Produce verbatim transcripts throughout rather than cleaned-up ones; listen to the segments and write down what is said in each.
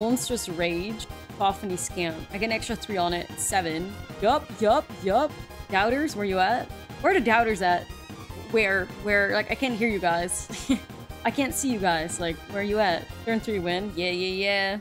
Monstrous Rage, Bophany Scam. I get an extra three on it. Seven. Yup, yup, yup. Doubters, where you at? Where are the doubters at? Where? Where? Like, I can't hear you guys. I can't see you guys. Like, where are you at? Turn three win. Yeah, yeah, yeah.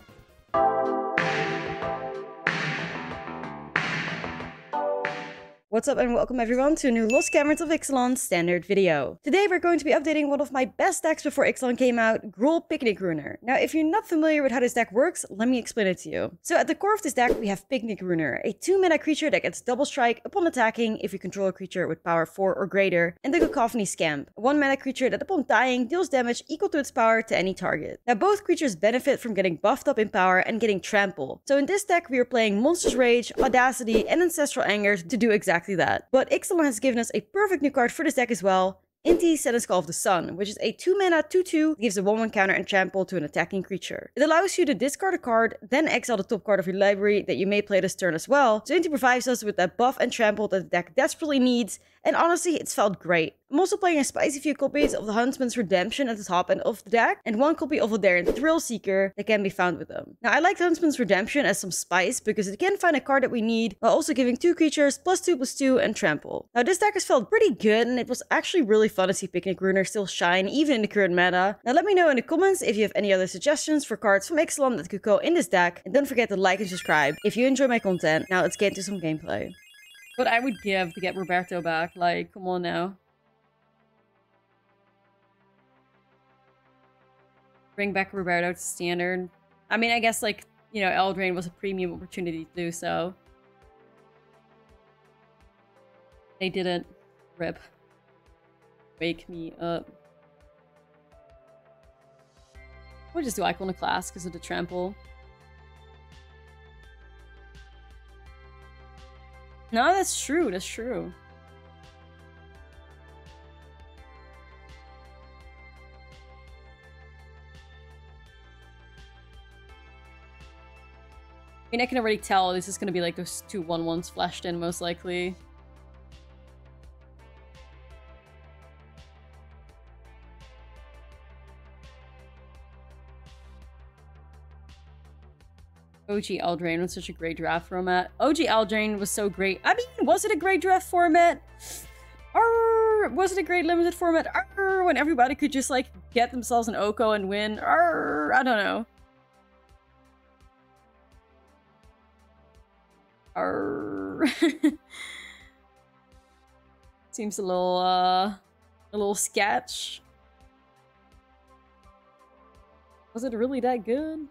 What's up and welcome everyone to a new Lost Cameras of Ixalan standard video. Today we're going to be updating one of my best decks before Ixalan came out, Gruul Picnic Ruiner. Now if you're not familiar with how this deck works, let me explain it to you. So at the core of this deck we have Picnic Ruiner, a two mana creature that gets double strike upon attacking if you control a creature with power four or greater, and the Cacophony Scamp, a one mana creature that upon dying deals damage equal to its power to any target. Now both creatures benefit from getting buffed up in power and getting trampled. So in this deck we are playing Monstrous Rage, Audacity, and Ancestral Anger to do exactly that. But Ixalan has given us a perfect new card for this deck as well, Inti, Seneschal of the Sun, which is a two mana two two, gives a one one counter and trample to an attacking creature. It allows you to discard a card, then exile the top card of your library that you may play this turn as well, so Inti provides us with that buff and trample that the deck desperately needs, and honestly, it's felt great. I'm also playing a spicy few copies of the Huntsman's Redemption at the top end of the deck, and one copy of the Daring Thrill Seeker that can be found with them. Now I like the Huntsman's Redemption as some spice because it can find a card that we need, while also giving two creatures plus two plus two and trample. Now this deck has felt pretty good, and it was actually really fun to see Picnic Ruiner still shine even in the current meta. Now let me know in the comments if you have any other suggestions for cards from Ixalan that could go in this deck, and don't forget to like and subscribe if you enjoy my content. Now let's get into some gameplay. What I would give to get Roberto back, like, come on now. Bring back Roberto to standard. I mean, I guess, like, you know, Eldraine was a premium opportunity to do so. They didn't. Rip. Wake me up. We'll just do Iconoclast because of the trample. No, that's true, that's true. I mean, I can already tell this is gonna be like those two one ones flashed in, most likely. O G Eldraine was such a great draft format. O G Eldraine was so great. I mean, was it a great draft format? Arr, was it a great limited format? Arr, when everybody could just, like, get themselves an Oko and win? Arr, I don't know. Arr. Seems a little, uh, a little sketch. Was it really that good?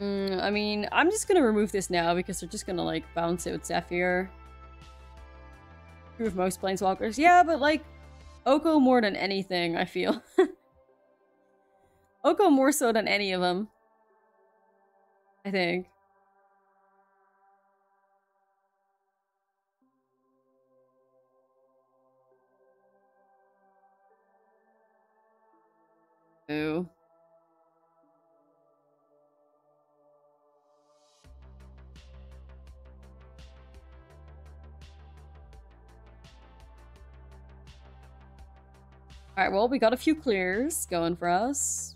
Mm, I mean, I'm just gonna remove this now because they're just gonna, like, bounce it with Zephyr. True of most planeswalkers. Yeah, but, like, Oko more than anything, I feel. Oko more so than any of them. I think. Ooh. Alright, well, we got a few clears going for us.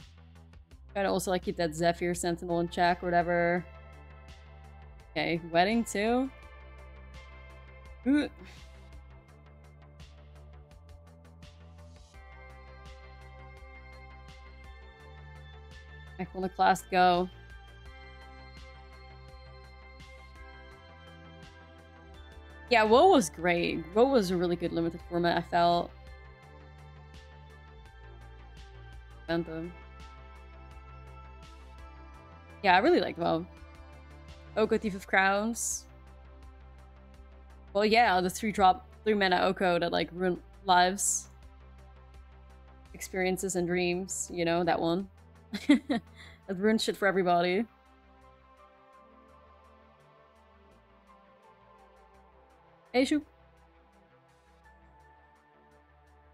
Gotta also, like, keep that Zephyr Sentinel in check or whatever. Okay, Wedding too. Ooh. Iconoclast, go. Yeah, WoW was great. WoW was a really good limited format, I felt. Anthem. Yeah, I really like WoW. Oko, Thief of Crowns. Well, yeah, the three drop, three mana Oko that, like, ruin lives, experiences, and dreams. You know that one. That ruins shit for everybody. Hey, shoot.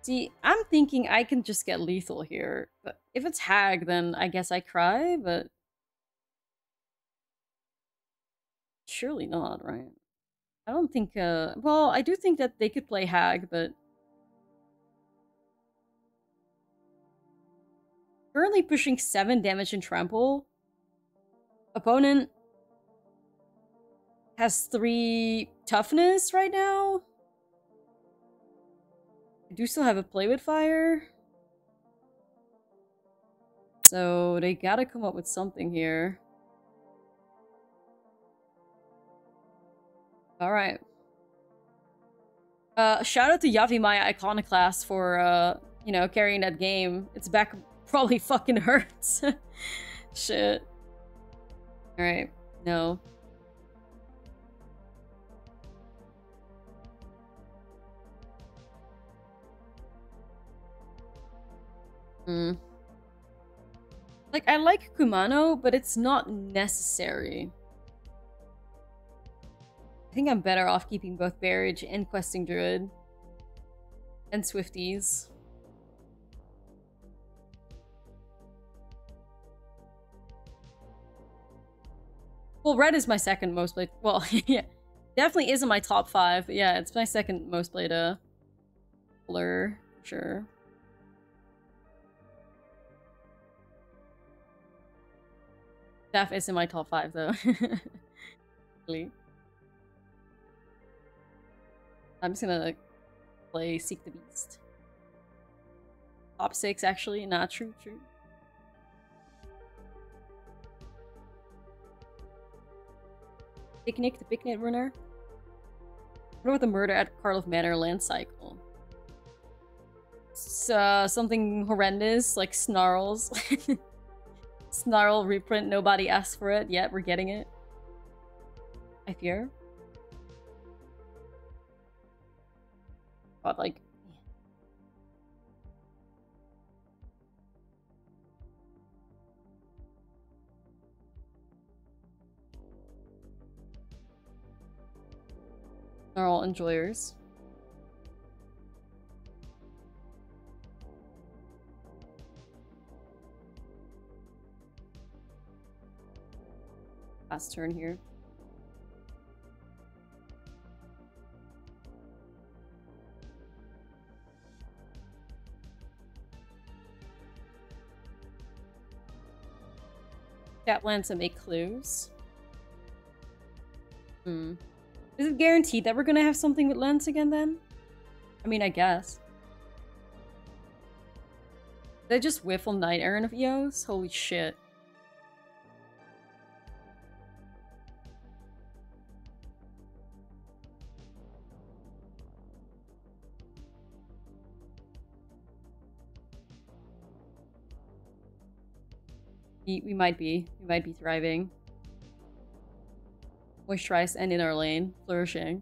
See, I'm thinking I can just get lethal here, but if it's Hag, then I guess I cry, but... surely not, right? I don't think, uh... well, I do think that they could play Hag, but... currently pushing seven damage in Trample. Opponent... has three toughness right now. I do still have a play with fire. So they gotta come up with something here. Alright. Uh, shout out to YavimayaIconoclast for, uh, you know, carrying that game. Its back probably fucking hurts. Shit. Alright. No. Mm. Like, I like Kumano, but it's not necessary. I think I'm better off keeping both Barrage and Questing Druid. And Swifties. Well, red is my second most played. Well, yeah. Definitely isn't my top five, but yeah, it's my second most played uh, color, sure. Staff is in my top five, though. Really. I'm just gonna like, play Seek the Beast. Top six, actually. Nah, true, true. Picnic, the Picnic Runner. What about the Murder at Carlof Manor land cycle? It's, uh, something horrendous, like Snarls. Snarl reprint, nobody asked for it. Yet, we're getting it. I fear. God, like... Snarl enjoyers. Last turn here. Chat lands and make clues. Hmm. Is it guaranteed that we're gonna have something with Lance again then? I mean, I guess. Did I just whiffle Night Errant of Eos? Holy shit. We might be. We might be thriving. Moisturized and in our lane. Flourishing.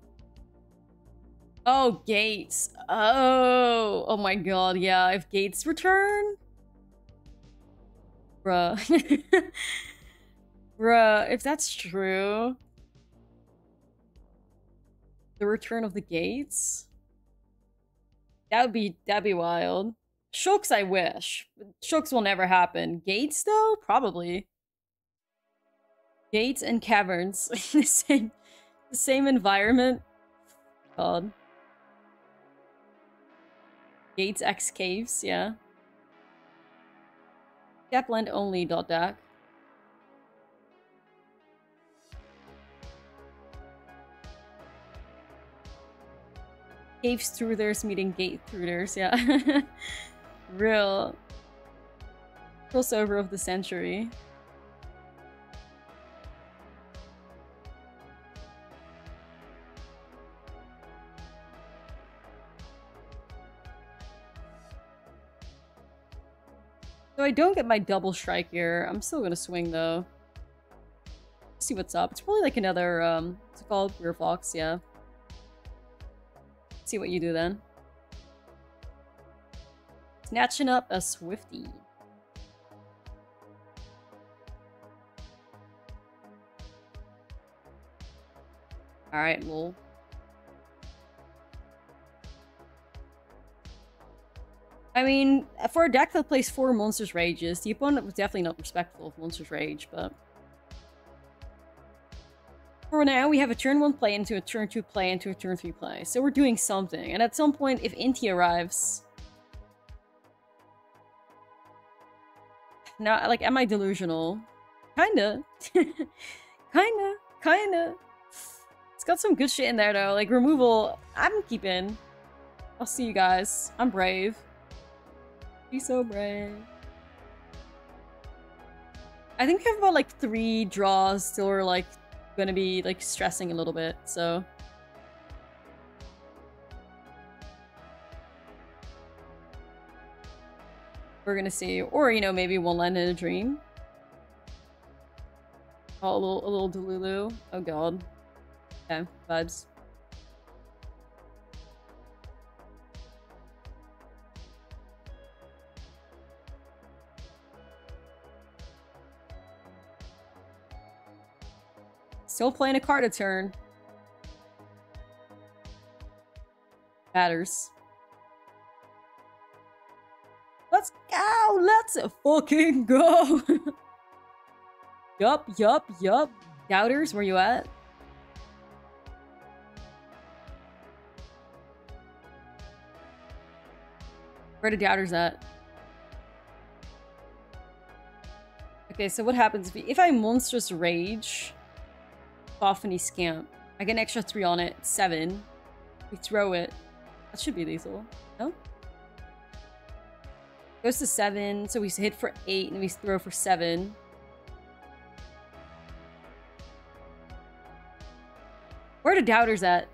Oh, Gates. Oh. Oh my god, yeah. If Gates return? Bruh. Bruh, if that's true. The return of the Gates? That would be, that'd be wild. Shulk's I wish. Shulk's will never happen. Gates, though? Probably. Gates and caverns. the same the same environment. God. Gates X caves, yeah. Capland only dot deck. Caves Truthers meeting Gate Truthers, yeah. Real crossover of the century. So I don't get my double strike here. I'm still gonna swing though. See what's up. It's probably like another um what's it called? Rear Fox, yeah. See what you do then. Snatching up a Swiftie. Alright, lol. I mean, for a deck that plays four Monstrous Rages, the opponent was definitely not respectful of Monstrous Rage, but... For now, we have a turn one play into a turn two play into a turn three play, so we're doing something. And at some point, if Inti arrives... Now, like, am I delusional? Kinda. Kinda. Kinda. It's got some good shit in there, though. Like, removal, I'm keeping. I'll see you guys. I'm brave. Be so brave. I think we have about like three draws still are like gonna be like stressing a little bit, so. We're gonna see. Or, you know, maybe we'll land in a dream. Oh, a little, a little Delulu. Oh god. Yeah, vibes. Still playing a card a turn. Matters. Let's go! Let's fucking go! Yup, yup, yup. Doubters, where you at? Where the doubters at? Okay, so what happens if, if I Monstrous Rage... Bophany Scamp. I get an extra three on it. Seven. We throw it. That should be lethal. No? Goes to seven, so we hit for eight and we throw for seven. Where are the doubters at?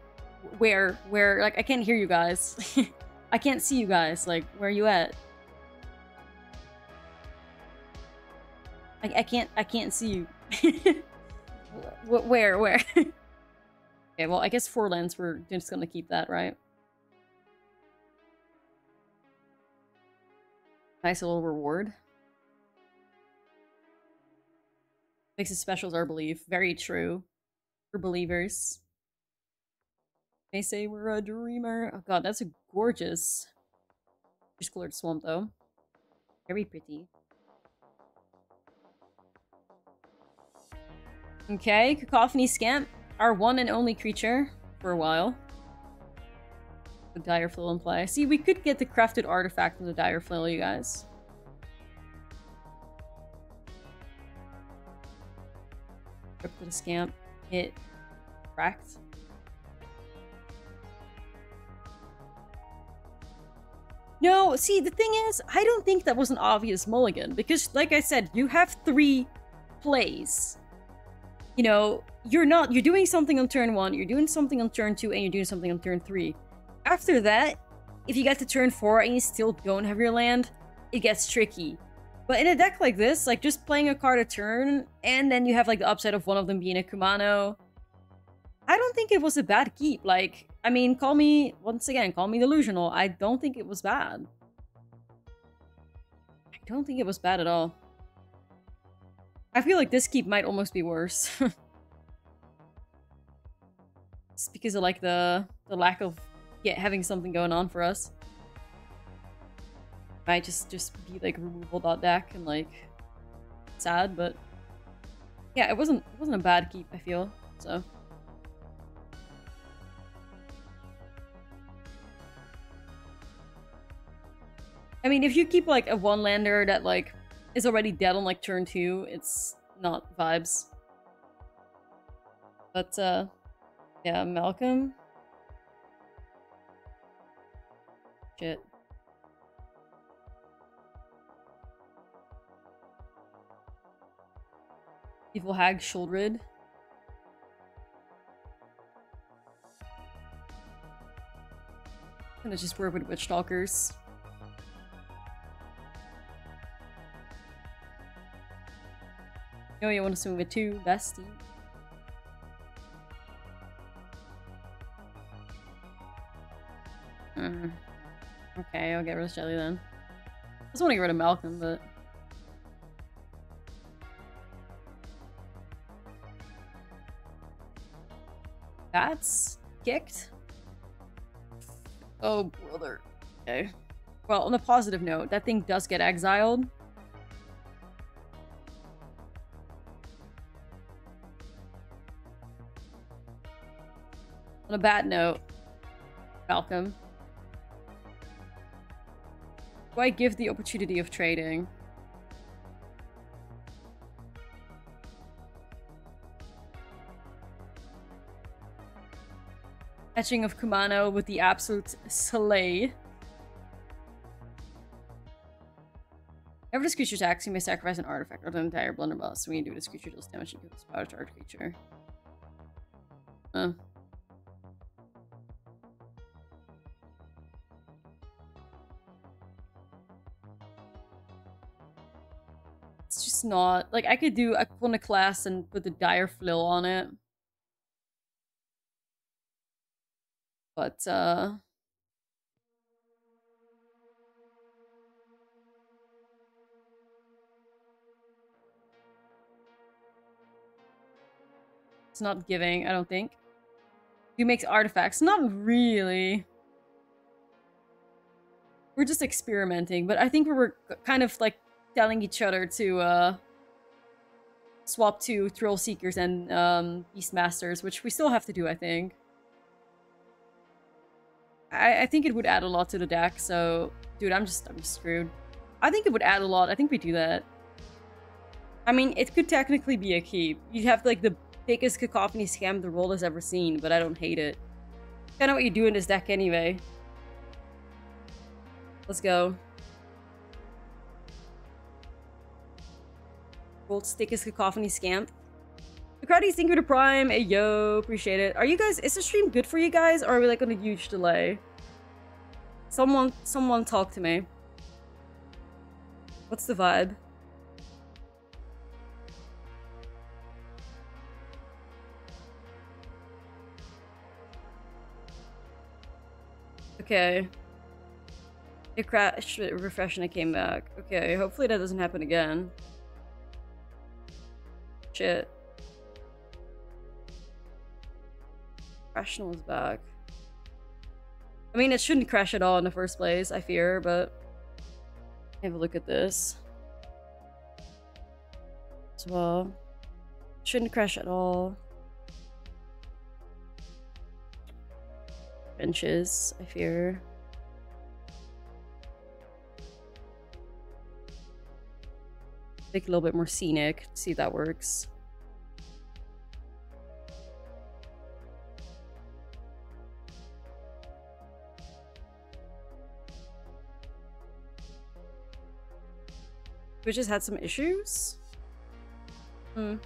Where? Where? Like, I can't hear you guys. I can't see you guys. Like, where are you at? I, I can't- I can't see you. Where? Where? Okay, well, I guess four lands, we're just gonna keep that, right? Nice little reward. Makes it special is our belief. Very true. For believers. They say we're a dreamer. Oh god, that's a gorgeous... Just colored swamp, though. Very pretty. Okay, Cacophony Scamp, our one and only creature for a while. The Dire Flail in play. See, we could get the crafted artifact from the Dire Flail, you guys. Rip to the Scamp. Hit. Cracked. No, see, the thing is, I don't think that was an obvious mulligan. Because, like I said, you have three plays. You know, you're not, you're doing something on turn one, you're doing something on turn two, and you're doing something on turn three. After that, if you get to turn four and you still don't have your land, it gets tricky. But in a deck like this, like just playing a card a turn, and then you have like the upside of one of them being a Kumano. I don't think it was a bad keep. Like, I mean, call me, once again, call me delusional. I don't think it was bad. I don't think it was bad at all. I feel like this keep might almost be worse. Just because of like the the lack of yeah, having something going on for us. Might just just be like removal dot deck and like sad, but yeah, it wasn't it wasn't a bad keep, I feel, so. I mean, if you keep like a one lander that like is already dead on like turn two, it's not vibes. But uh yeah, Malcolm. Shit. Evil Hag Shouldered. I'm gonna just work with Witch Talkers. No, you want to swing with two, bestie. Mm. Okay, I'll get rid of Shelly then. I just want to get rid of Malcolm, but... That's... kicked? Oh, brother. Okay. Well, on a positive note, that thing does get exiled. On a bad note, Malcolm. Do I give the opportunity of trading? Catching of Kumano with the absolute slay. Whenever this creature attacks, you may sacrifice an artifact or the entire blunderbuss. When you do, this creature deals damage and gives power to target creature. Huh. It's just not like I could do Iconoclast and put the Dire Flail on it. But uh it's not giving, I don't think. Who makes artifacts? Not really. We're just experimenting, but I think we were kind of like telling each other to uh swap to Thrill Seekers and um Beastmasters, which we still have to do, I think. I, I think it would add a lot to the deck, so dude, I'm just I'm just screwed. I think it would add a lot. I think we do that. I mean, it could technically be a keep. You'd have like the biggest Cacophony Scam the world has ever seen, but I don't hate it. Kind of what you do in this deck anyway. Let's go. World's thickest Cacophony Scam. The crowdies, thank you to Prime. Hey, yo, appreciate it. Are you guys, is the stream good for you guys, or are we like on a huge delay? Someone, someone talk to me. What's the vibe? Okay. It crashed, it refreshed, and it came back. Okay, hopefully that doesn't happen again. Shit. Rational is back. I mean, it shouldn't crash at all in the first place, I fear, but have a look at this as well. Shouldn't crash at all. Benches, I fear. Make it a little bit more scenic, see if that works. We just had some issues. Hmm.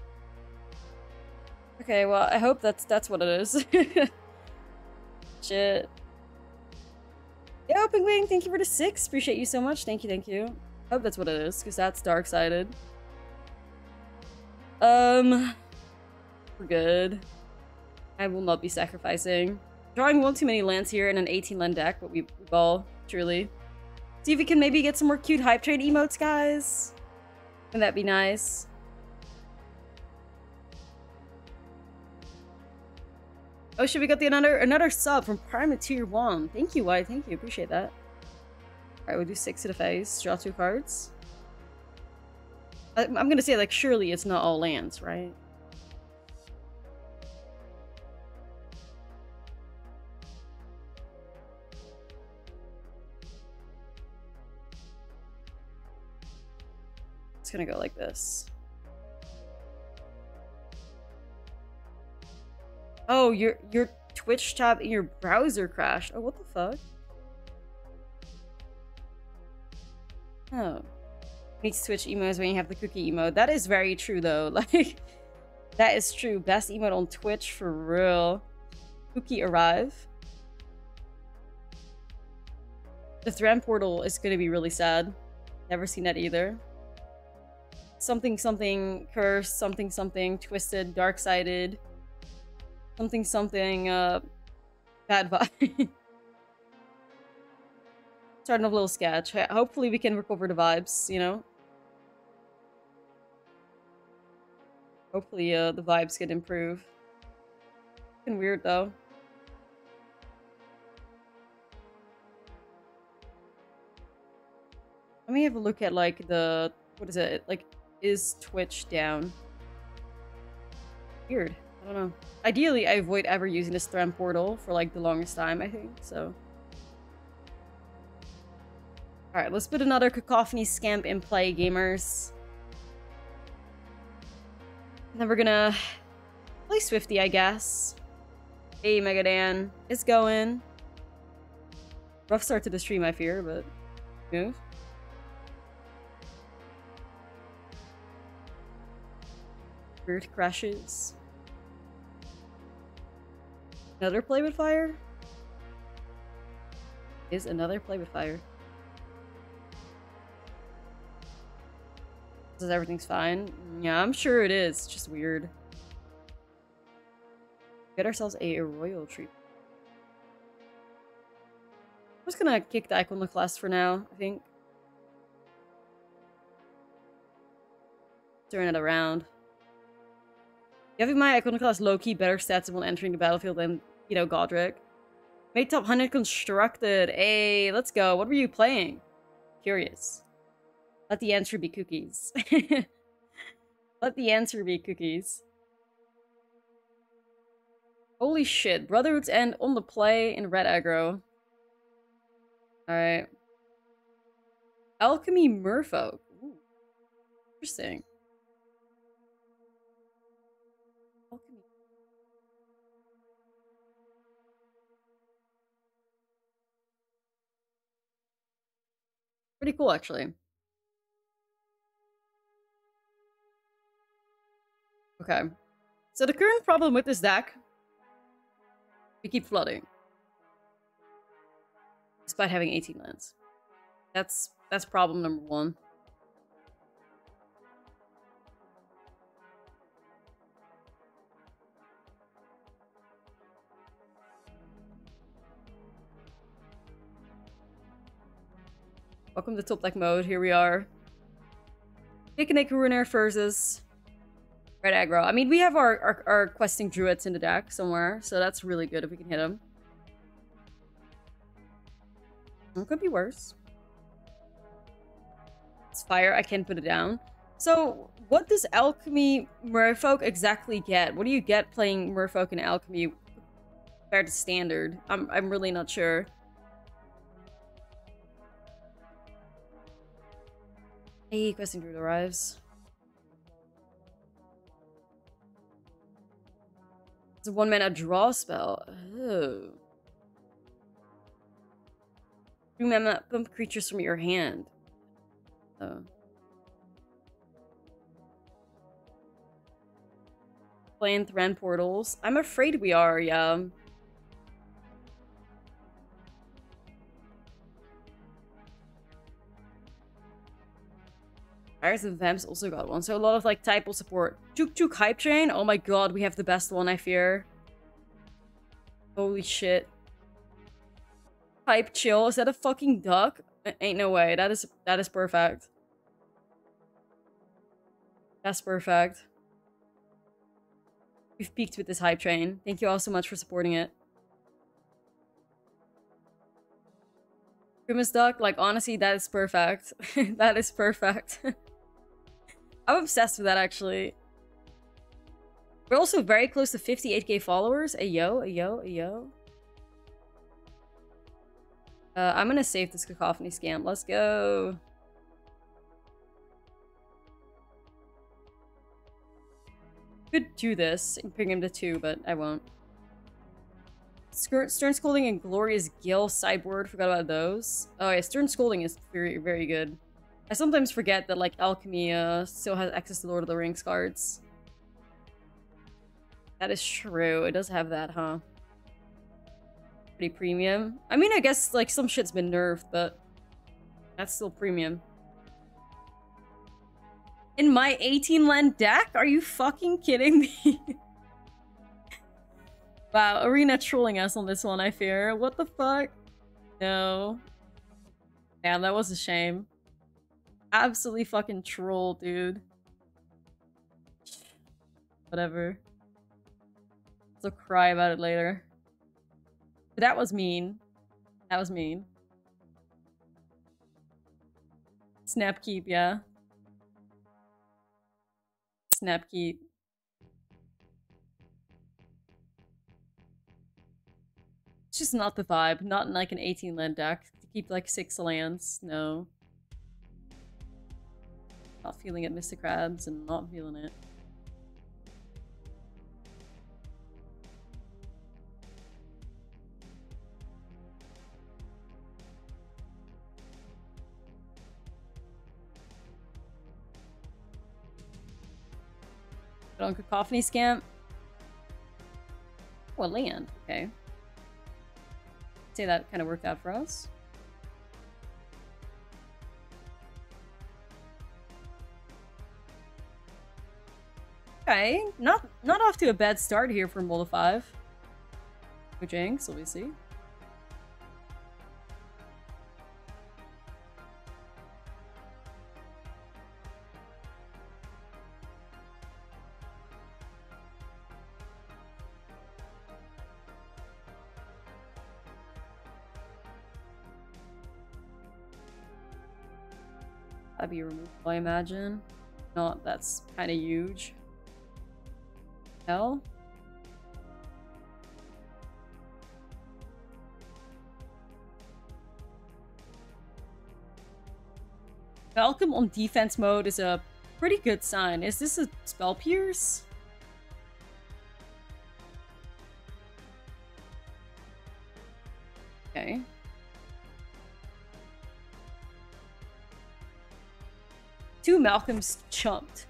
Okay, well, I hope that's that's what it is. Shit. Yo, Pingwing, thank you for the six. Appreciate you so much. Thank you, thank you. I hope that's what it is, because that's dark-sided. Um, we're good. I will not be sacrificing. Drawing one too many lands here in an eighteen land deck, but we, we ball truly. See if we can maybe get some more cute hype train emotes, guys. Wouldn't that be nice? Oh shit, we got the another another sub from Prime to Tier one. Thank you, Y. Thank you. Appreciate that. Alright, we'll do six to the face. Draw two cards. I, I'm gonna say, like, surely it's not all lands, right? It's gonna go like this. Oh, your your Twitch tab in your browser crashed. Oh, what the fuck? Oh, you need to switch emotes when you have the cookie emote. That is very true, though. Like, that is true. Best emote on Twitch for real. Cookie arrive. The Thran portal is gonna be really sad. Never seen that either. Something something cursed, something something twisted, dark-sided, something something uh bad vibe. Starting a little sketch. Hopefully we can recover the vibes, you know. Hopefully uh the vibes can improve. Fucking weird though. Let me have a look at, like, the... What is it? Like, is Twitch down? Weird. I don't know. Ideally, I avoid ever using this Thram portal for, like, the longest time, I think, so... Alright, let's put another Cacophony Scamp in play, gamers. And then we're gonna... play Swiftie, I guess. Hey, Megadan. It's going. Rough start to the stream, I fear, but... move. Weird crashes. Another play with fire? Is another play with fire. Says everything's fine. Yeah, I'm sure it is. It's just weird. Get ourselves a royal tree. I'm just gonna kick the Iconoclast for now, I think. Turn it around. YavimayaIconoclast low-key better stats when entering the battlefield than, you know, Godric. Made top one hundred constructed. Hey, let's go. What were you playing? Curious. Let the answer be cookies. Let the answer be cookies. Holy shit. Brotherhood's End on the play in red aggro. Alright. Alchemy Merfolk. Ooh. Interesting. Pretty cool, actually. Okay. So the current problem with this deck... we keep flooding. Despite having eighteen lands. That's... that's problem number one. Welcome to top deck mode. Here we are. Picnic Ruiner versus red aggro. I mean, we have our, our, our Questing Druids in the deck somewhere, so that's really good if we can hit them. It could be worse. It's fire. I can't put it down. So, what does Alchemy Merfolk exactly get? What do you get playing Merfolk and Alchemy compared to standard? I'm, I'm really not sure. Hey, Questing Druid arrives. It's a one mana draw spell. Oh. Two mana pump creatures from your hand. Oh. Playing Thran portals. I'm afraid we are, yeah. And Vamps also got one, so a lot of like typal support. Tuk Tuk Hype Train, oh my god, we have the best one, I fear. Holy shit. Hype Chill, is that a fucking duck? Ain't no way, that is, that is perfect. That's perfect. We've peaked with this Hype Train. Thank you all so much for supporting it. Grimace Duck, like honestly, that is perfect. That is perfect. I'm obsessed with that, actually. We're also very close to fifty-eight K followers. Ayo, ayo, ayo. Uh, I'm gonna save this Cacophony Scam. Let's go. Could do this and bring him to two, but I won't. Stern Scolding and Glorious Gale sideboard. Forgot about those. Oh yeah, Stern Scolding is very, very good. I sometimes forget that, like, Alchemy uh, still has access to Lord of the Rings cards. That is true. It does have that, huh? Pretty premium. I mean, I guess, like, some shit's been nerfed, but... that's still premium. In my eighteen land deck? Are you fucking kidding me? Wow, Arena trolling us on this one, I fear. What the fuck? No. Damn, that was a shame. Absolutely fucking troll, dude. Whatever. I'll cry about it later. But that was mean. That was mean. Snap keep, yeah. Snap keep. It's just not the vibe. Not in like an eighteen land deck. To keep like six lands, no. Not feeling it, Mister Krabs, and not feeling it. But on Cacophony Scamp. Oh, a land. Okay. I'd say that kind of worked out for us. Okay, not not off to a bad start here for Mold of five. No Jinx, obviously. That'd be removable, I imagine. Not, that's kind of huge. Hell? Malcolm on defense mode is a pretty good sign. Is this a spell pierce? Okay. Two Malcolms chumped.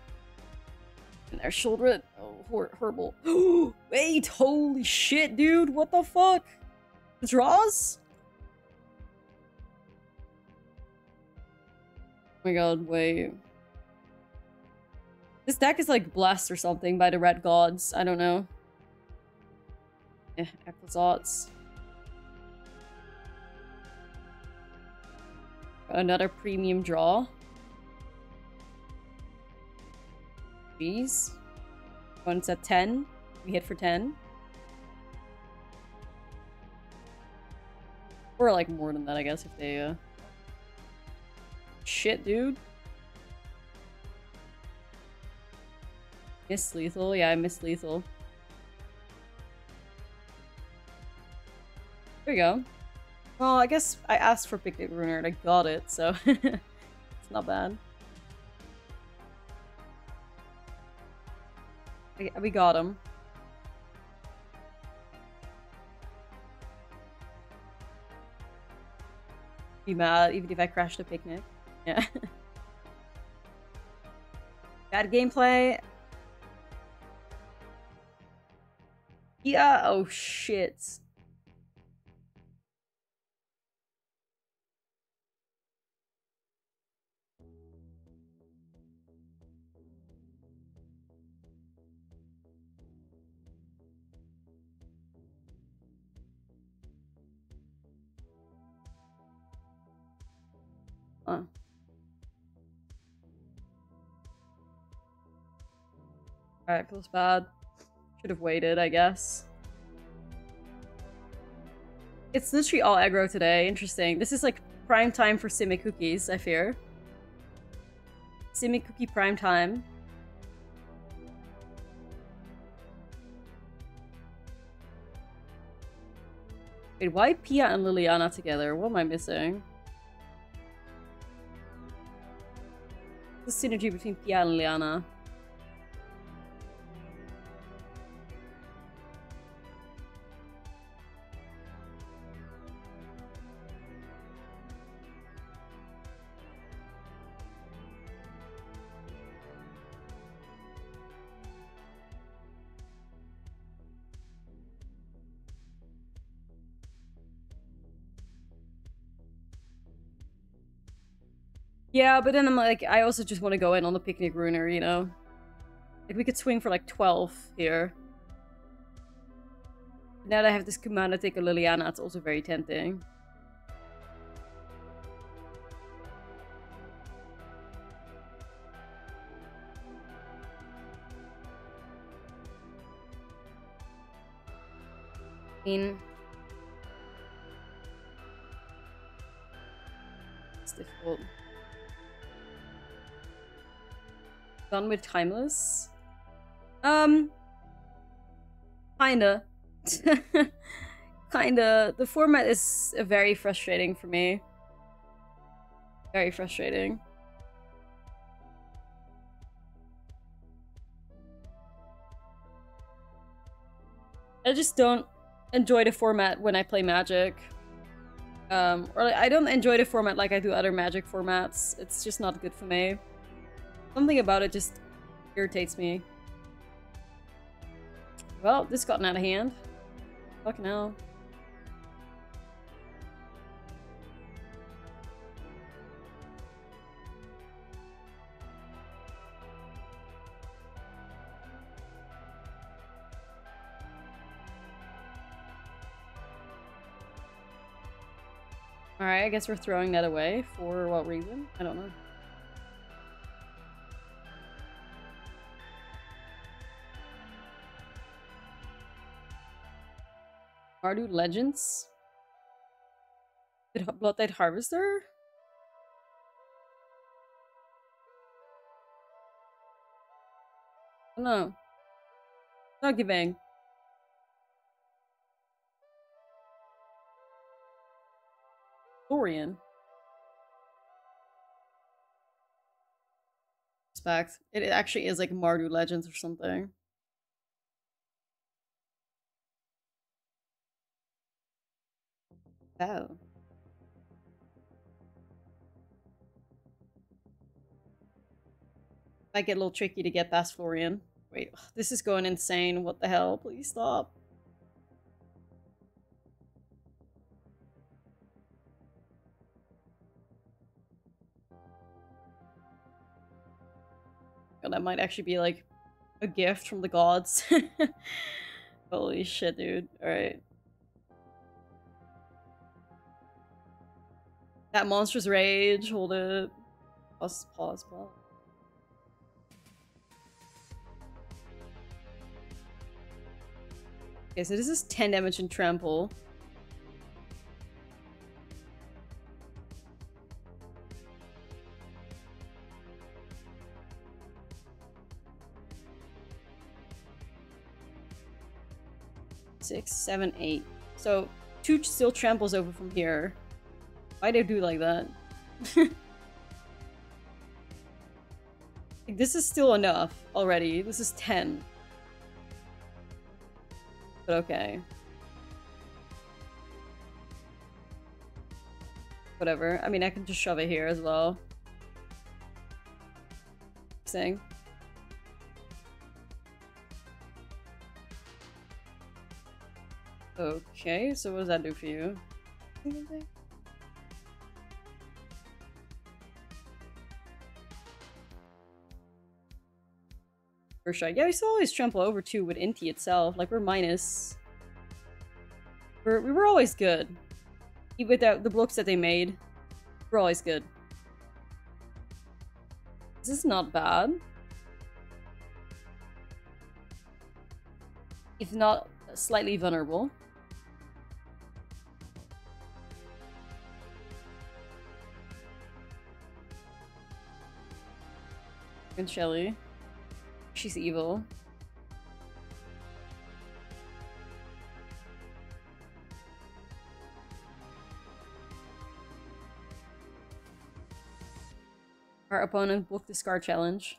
And their shoulder. Oh, hor horrible. Wait, holy shit, dude. What the fuck? The draws? Oh my god, wait. This deck is like blessed or something by the red gods. I don't know. Eh, Echozots. Another premium draw. Bees. One's at ten. We hit for ten. Or like more than that, I guess, if they uh shit, dude. Miss lethal, yeah, I miss lethal. There we go. Well, I guess I asked for Picnic Runner and I got it, so it's not bad. We got him. Be mad even if I crashed the picnic. Yeah. Bad gameplay. Yeah. Oh shit. Huh. Alright, feels bad. Should have waited, I guess. It's literally all aggro today. Interesting. This is like prime time for Simic cookies, I fear. Simic cookie prime time. Wait, why Pia and Liliana together? What am I missing? The synergy between Pia and Liliana. Yeah, but then I'm like, I also just want to go in on the Picnic Ruiner, you know? Like, we could swing for like twelve here. But now that I have this Kumano take a Liliana, it's also very tempting. I mean... It's difficult. done with Timeless? Um, kinda. Kinda. The format is very frustrating for me. Very frustrating. I just don't enjoy the format when I play Magic. Um, or I don't enjoy the format like I do other Magic formats. It's just not good for me. Something about it just irritates me. Well, this gotten out of hand. Fucking hell. Alright, I guess we're throwing that away. For what reason? I don't know. Mardu Legends? Bloodtide Harvester? Oh no. Doggy Bang. Lorian. Respect. It actually is like Mardu Legends or something. Oh. Might get a little tricky to get past Florian. Wait, ugh, this is going insane. What the hell? Please stop. God, that might actually be like a gift from the gods. Holy shit, dude. Alright. That Monstrous Rage, hold it. Pause, pause, pause. Okay, so this is ten damage and trample. Six, seven, eight. So two still tramples over from here. Why do they do like that? This is still enough already. This is ten. But okay. Whatever. I mean, I can just shove it here as well. Saying. Okay, so what does that do for you? Shot. Yeah, we still always trample over too with Inti itself. Like, we're minus. We're, we were always good. Even without the blocks that they made, we're always good. This is not bad. If not slightly vulnerable. And Shelly. She's evil. Our opponent booked the Scar Challenge.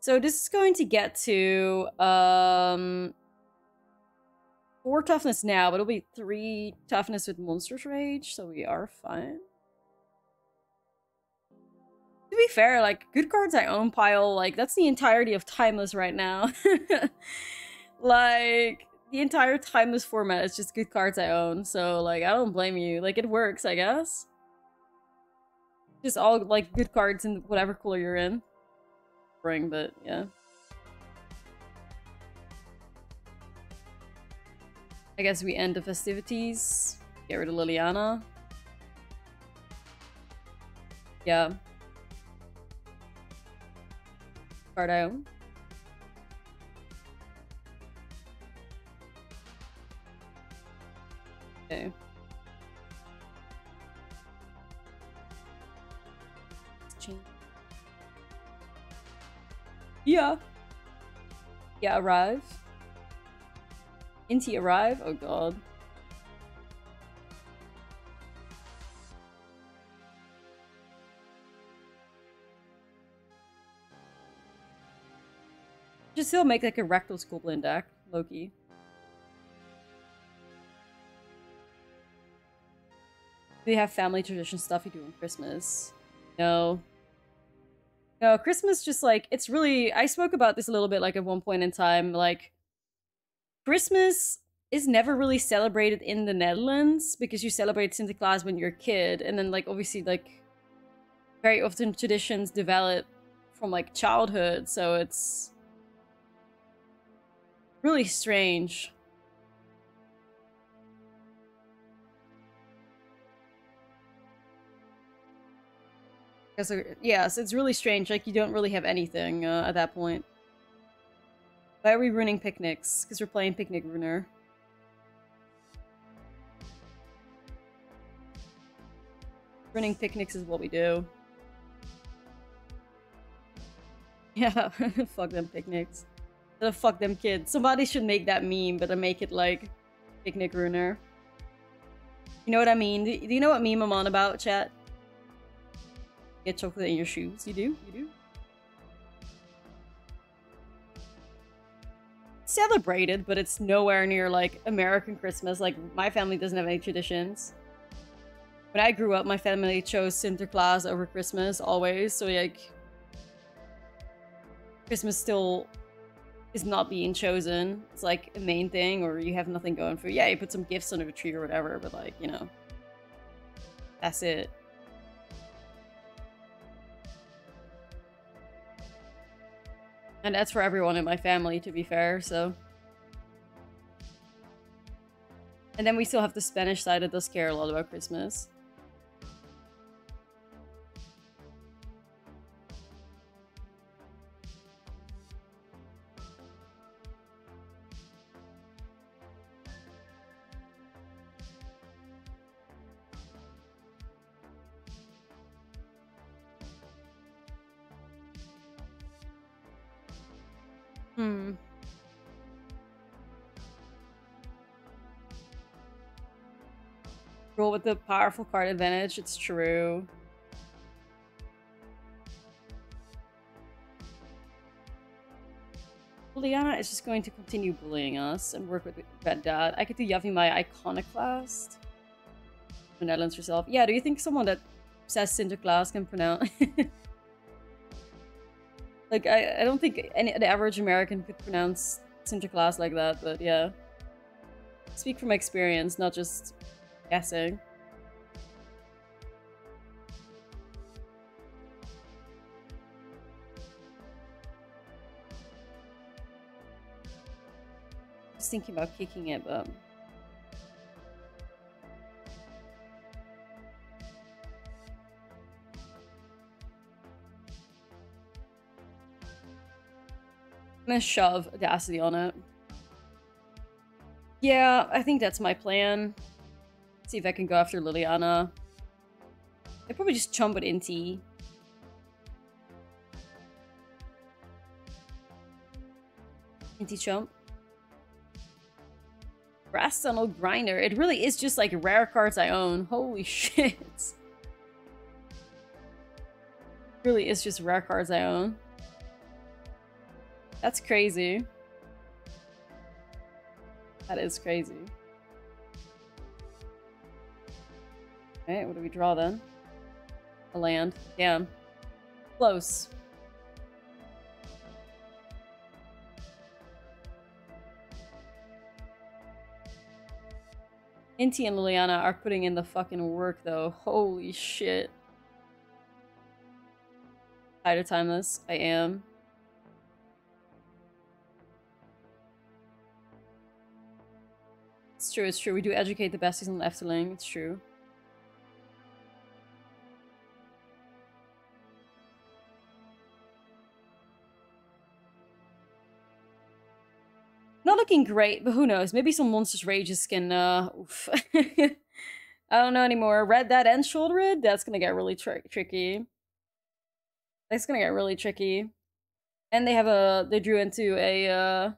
So this is going to get to um, four toughness now, but it'll be three toughness with Monstrous Rage, so we are fine. To be fair, like, good cards I own pile, like, that's the entirety of Timeless right now. Like, the entire Timeless format is just good cards I own, so, like, I don't blame you. Like, it works, I guess. Just all, like, good cards in whatever color you're in. Boring, but, yeah. I guess we end the festivities. Get rid of Liliana. Yeah. Card I own. Okay. watching. Yeah. Yeah, arrive. Inti arrive? Oh god. Just still make like a rectal school blend deck, Loki. Do you have family tradition stuff you do on Christmas? No. No, Christmas just like, it's really, I spoke about this a little bit like at one point in time, like Christmas is never really celebrated in the Netherlands because you celebrate Sinterklaas when you're a kid, and then like obviously like very often traditions develop from like childhood, so it's really strange. Yes, yeah, so it's really strange, like you don't really have anything uh, at that point. Why are we ruining picnics? Because we're playing Picnic Runner. Running picnics is what we do. Yeah, fuck them picnics. The fuck them kids. Somebody should make that meme, but I make it like Picnic Ruiner. You know what I mean? Do you know what meme I'm on about, chat? Get chocolate in your shoes. You do? You do? Celebrated, but it's nowhere near like American Christmas. Like, my family doesn't have any traditions. When I grew up, my family chose Sinterklaas over Christmas always. So, like, Christmas still is not being chosen. It's like a main thing, or you have nothing going for you. Yeah, you put some gifts under the tree or whatever, but like, you know, that's it. And that's for everyone in my family, to be fair, so. And then we still have the Spanish side that does care a lot about Christmas. Hmm. Roll with the powerful card advantage, it's true. Liliana is just going to continue bullying us and work with Red Dad. I could do YavimayaIconoclast. The Netherlands herself. Yeah, do you think someone that says Sinterklaas can pronounce... Like, I, I don't think any, the average American could pronounce Sinterklaas like that, but yeah. Speak from experience, not just guessing. I was thinking about kicking it, but... I'm gonna shove Audacity on it. Yeah, I think that's my plan. Let's see if I can go after Liliana. I probably just chump it Inti. Inti chump. Brass Tunnel Grinder. It really is just like rare cards I own. Holy shit. It really is just rare cards I own. That's crazy. That is crazy. Alright, what do we draw then? A land. Damn. Close. Inti and Liliana are putting in the fucking work though. Holy shit. Tired of Timeless? I am. It's true, it's true. We do educate the besties on Lefteling, it's true. Not looking great, but who knows? Maybe some Monstrous Rages can, uh, oof. I don't know anymore. Red Dad and Shoulder it? That's gonna get really tri tricky. That's gonna get really tricky. And they have a... They drew into a... Uh,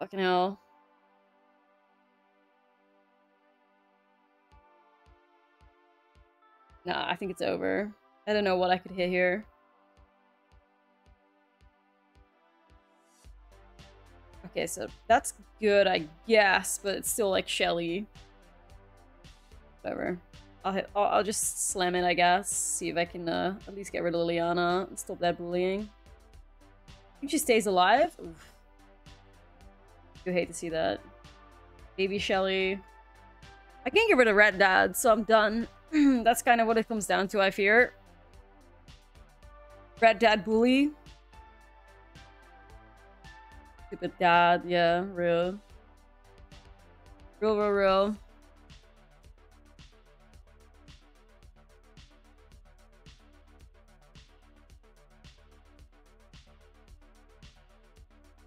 fucking hell. Nah, I think it's over. I don't know what I could hit here. Okay, so that's good, I guess, but it's still like Shelly. Whatever. I'll, hit, I'll, I'll just slam it, I guess. See if I can uh, at least get rid of Liliana and stop that bullying. I think she stays alive. Oof. You hate to see that. Baby Shelly. I can't get rid of Red Dad, so I'm done. That's kind of what it comes down to, I fear. Red Dad bully. Stupid dad, yeah, real. Real, real, real.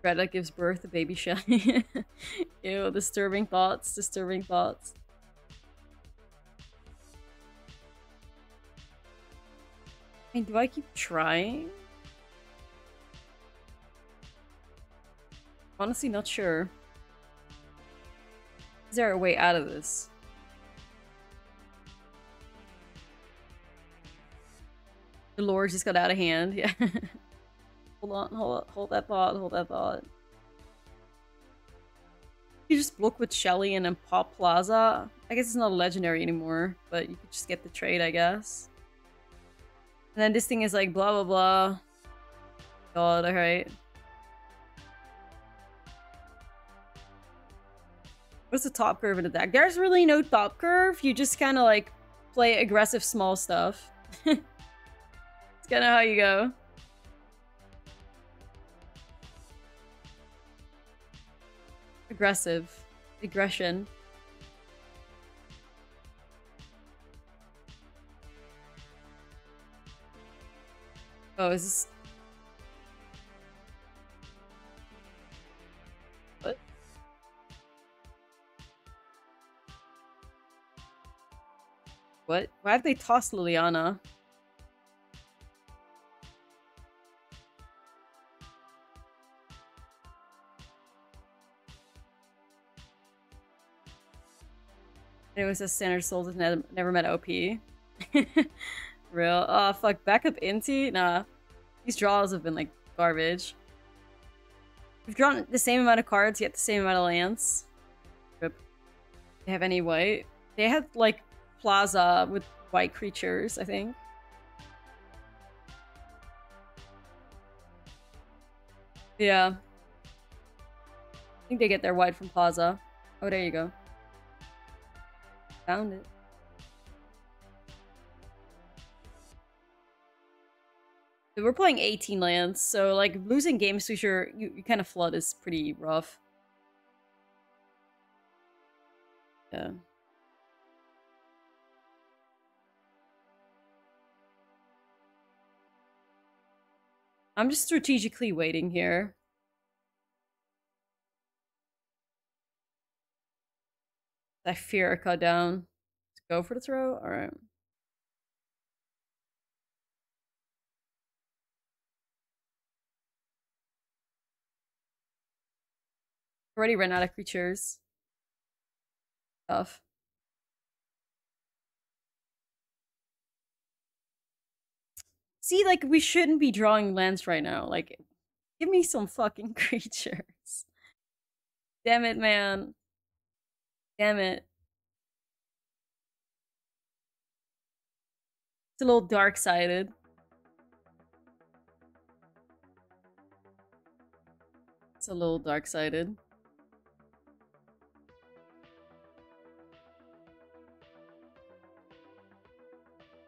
Red Dad gives birth to baby Shelly. Ew, disturbing thoughts, disturbing thoughts. I mean, do I keep trying? Honestly, not sure. Is there a way out of this? The lore just got out of hand, yeah. Hold on, hold on, hold that thought, hold that thought. You just block with Shelly and then pop Plaza. I guess it's not a legendary anymore, but you could just get the trade, I guess. And then this thing is like blah blah blah. God, alright. What's the top curve in the deck? There's really no top curve. You just kind of like play aggressive small stuff. It's kind of how you go. Aggressive. Aggression. Oh, is this... What? What? Why have they tossed Liliana? Anyone says Standard Souls has never met O P. Real. Oh, fuck. Backup Inti? Nah. These draws have been, like, garbage. We've drawn the same amount of cards, yet the same amount of lands. Rip. They have any white? They had, like, Plaza with white creatures, I think. Yeah. I think they get their white from Plaza. Oh, there you go. Found it. We're playing eighteen lands, so like losing games to sure you, you kind of flood is pretty rough. Yeah. I'm just strategically waiting here. I fear I cut down. Let's go for the throw? Alright. Already ran out of creatures. Tough. See, like, we shouldn't be drawing lands right now. Like, give me some fucking creatures. Damn it, man. Damn it. It's a little dark-sided. It's a little dark-sided.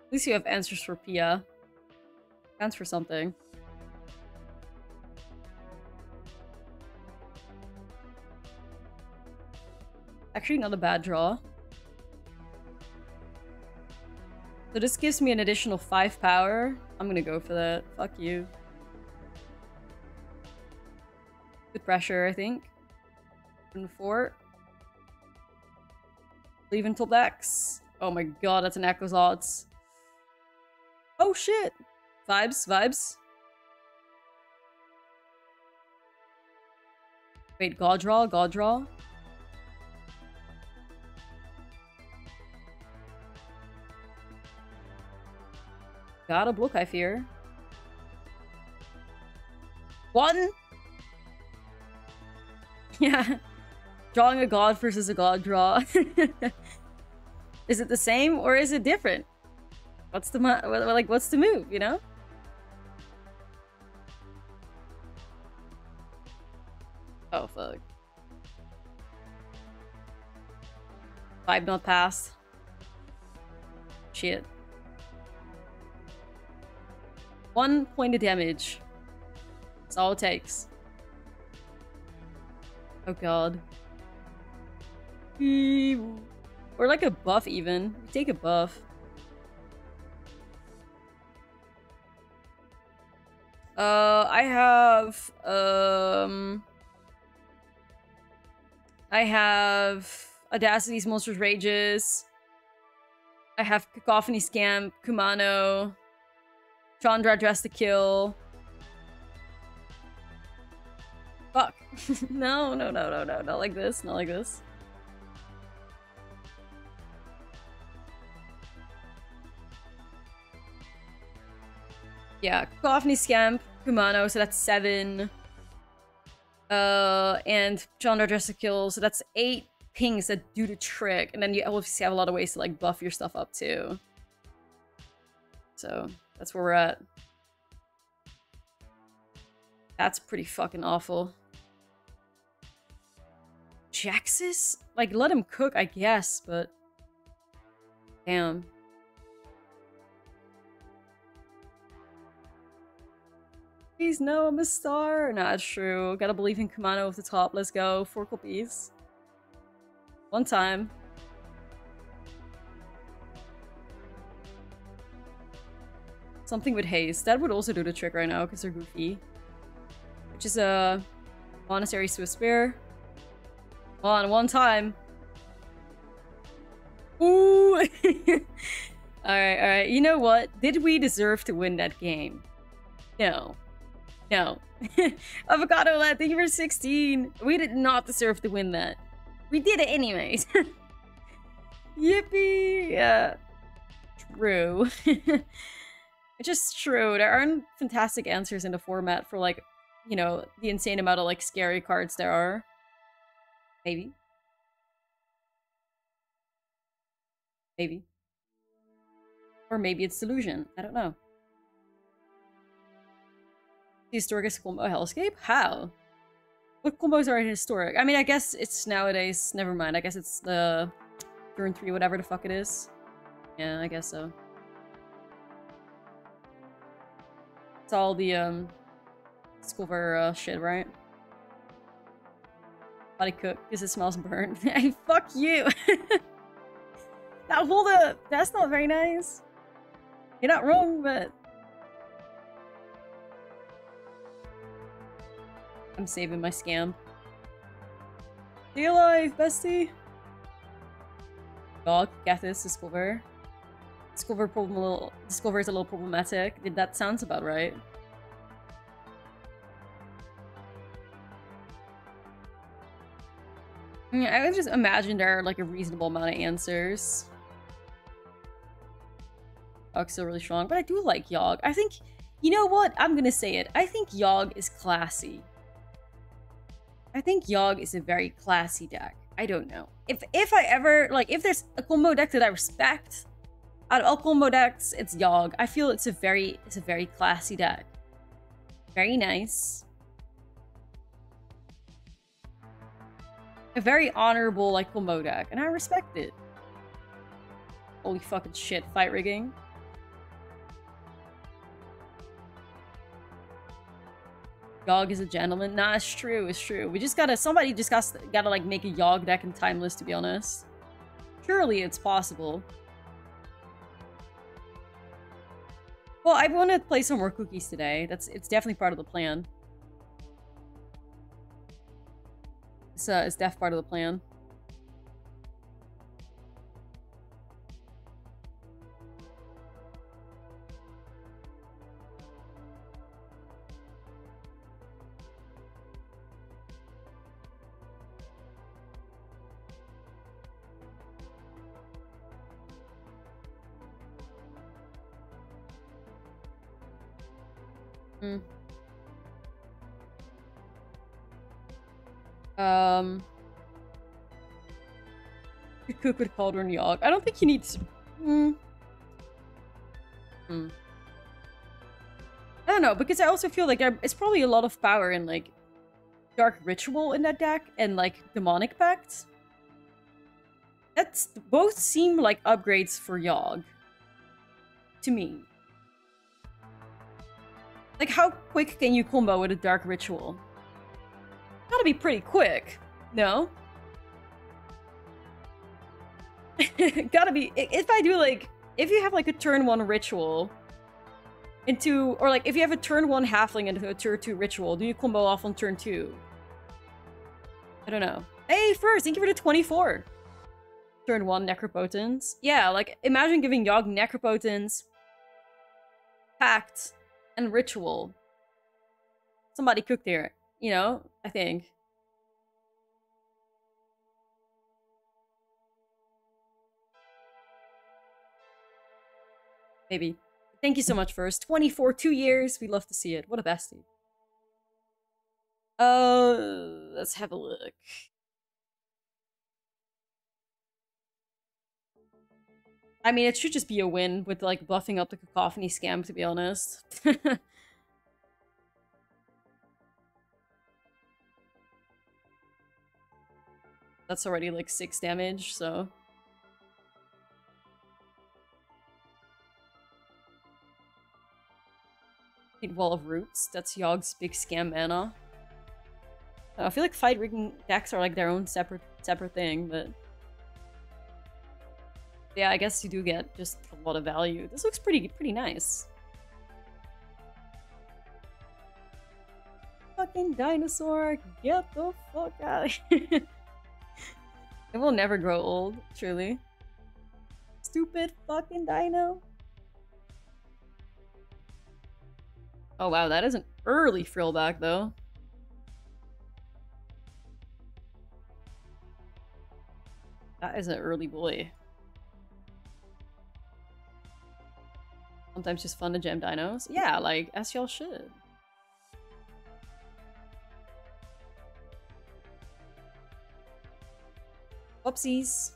At least you have answers for Pia. Counts for something. Actually, not a bad draw. So this gives me an additional five power. I'm gonna go for that. Fuck you. Good pressure, I think. And four. Leave until Dex. Oh my god, that's an Acoslotz. Oh shit. Vibes, vibes. Wait, Goddraw, Goddraw? Got a block, I fear. One? Yeah. Drawing a god versus a god draw. Is it the same or is it different? What's the like? What's the move, you know? Oh, fuck. Vibe not passed. Shit. One point of damage. That's all it takes. Oh god. Or like a buff even. Take a buff. Uh, I have... Um, I have... Audacity's Monstrous Rages. I have Cacophony Scamp, Kumano. Chandra, Dress to Kill. Fuck. no, no, no, no, no. Not like this. Not like this. Yeah, Cacophony Scamp, Kumano, so that's seven. Uh, and Chandra, Dress to Kill, so that's eight pings that do the trick. And then you obviously have a lot of ways to like buff your stuff up too. So... that's where we're at. That's pretty fucking awful. Jaxus? Like, let him cook, I guess, but... damn. Please, no, I'm a star. Nah, it's true. Gotta believe in Kumano off the top. Let's go. Four copies. One time. Something with haste. That would also do the trick right now because they're goofy. Which is a monastery Swiss spear. Come on, one time. Ooh! Alright, alright. You know what? Did we deserve to win that game? No. No. Avocado Lad, thank you for sixteen. We did not deserve to win that. We did it anyways. Yippee! Yeah. True. It's just true. There aren't fantastic answers in the format for, like, you know, the insane amount of, like, scary cards there are. Maybe. Maybe. Or maybe it's delusion. I don't know. The historic combo hellscape? How? What combos are historic? I mean, I guess it's nowadays... never mind. I guess it's the... turn three, whatever the fuck it is. Yeah, I guess so. All the um discover uh, shit, right? Body cook because it smells burnt. Hey, fuck you. Now hold up, that's not very nice. You're not wrong, but I'm saving my scam. Stay alive, bestie. Dog, Gathis, discover. Discover, problem a little, Discover is a little problematic. Did that sounds about right? I mean, I would just imagine there are like a reasonable amount of answers. Yogg's still really strong, but I do like Yogg. I think, you know what? I'm gonna say it. I think Yogg is classy. I think Yogg is a very classy deck. I don't know. If if I ever like, if there's a combo deck that I respect. Out of all combo decks, it's Yogg. I feel it's a very, it's a very classy deck. Very nice. A very honorable, like, combo deck, and I respect it. Holy fucking shit, fight rigging. Yogg is a gentleman. Nah, it's true, it's true. We just gotta, somebody just gotta, gotta like, make a Yogg deck in Timeless, to be honest. Surely it's possible. Well, I want to play some more cookies today. That's it's definitely part of the plan. It's uh, it's definitely part of the plan. Mm. Um... The Cuckoo Cauldron Yogg. I don't think you need... Hmm. Hmm. I don't know, because I also feel like there is probably a lot of power in, like, Dark Ritual in that deck, and, like, Demonic Pact. That's... both seem like upgrades for Yogg. To me. Like, how quick can you combo with a Dark Ritual? Gotta be pretty quick, no? Gotta be... If I do, like... If you have, like, a turn one ritual... into... Or, like, if you have a turn one halfling and a turn two ritual, do you combo off on turn two? I don't know. Hey, first, thank you for the twenty-four! Turn one, Necropotence. Yeah, like, imagine giving Yogg Necropotence, Pact, and Ritual. Somebody cooked there, you know? I think. Maybe. Thank you so much, first. twenty-four, two years. We love to see it. What a bestie. Uh, let's have a look. I mean, it should just be a win with, like, buffing up the Cacophony Scam, to be honest. That's already, like, six damage, so... Wall of Roots, that's Yogg's big scam mana. I feel like fight rigging decks are like their own separate separate thing, but yeah, I guess you do get just a lot of value. This looks pretty pretty nice. Fucking dinosaur, get the fuck out of here. It will never grow old, truly. Stupid fucking dino. Oh wow, that is an early frillback though. That is an early boy. Sometimes just fun to jam dinos. Yeah, like, as y'all should. Whoopsies.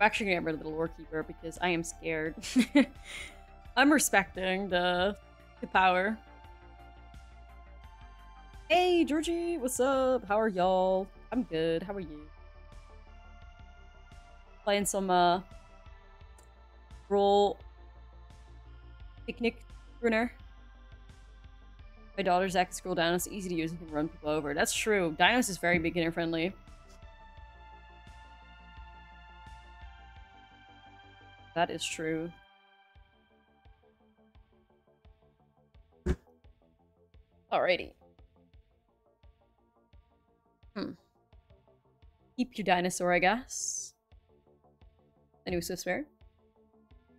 I'm actually gonna get rid of the Lorekeeper because I am scared. I'm respecting the the power. Hey Georgie, what's up? How are y'all? I'm good. How are you? Playing some uh Gruul Picnic Runner. My daughter's acting scroll down, it's easy to use and can run people over. That's true. Dinos is very beginner friendly. That is true. Alrighty. Hmm. Keep your dinosaur, I guess. The new Swiss bear.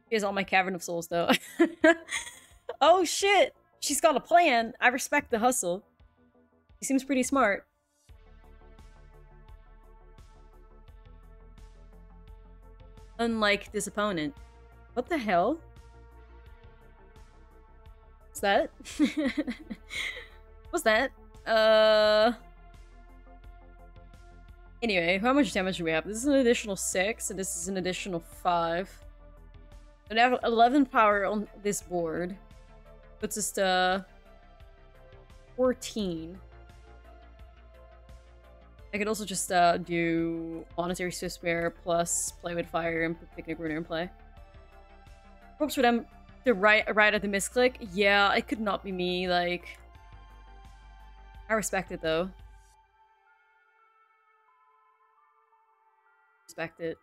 Here's all my Cavern of Souls, though. Oh shit! She's got a plan! I respect the hustle. She seems pretty smart. Unlike this opponent. What the hell? What's that? What's that? Uh... Anyway, how much damage do we have? This is an additional six, and this is an additional five. We have eleven power on this board. Puts us to... fourteen. I could also just uh, do Monetary Swift Bear plus Play with Fire and Picnic Ruiner and play. Oops, with them the right right at the misclick. Yeah, it could not be me. Like, I respect it though. Respect it.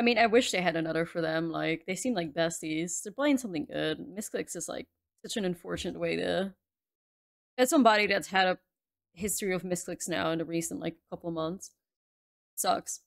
I mean, I wish they had another for them, like, they seem like besties. They're playing something good. Misclicks is, like, such an unfortunate way to... As somebody that's had a history of misclicks now in the recent like couple months. Sucks.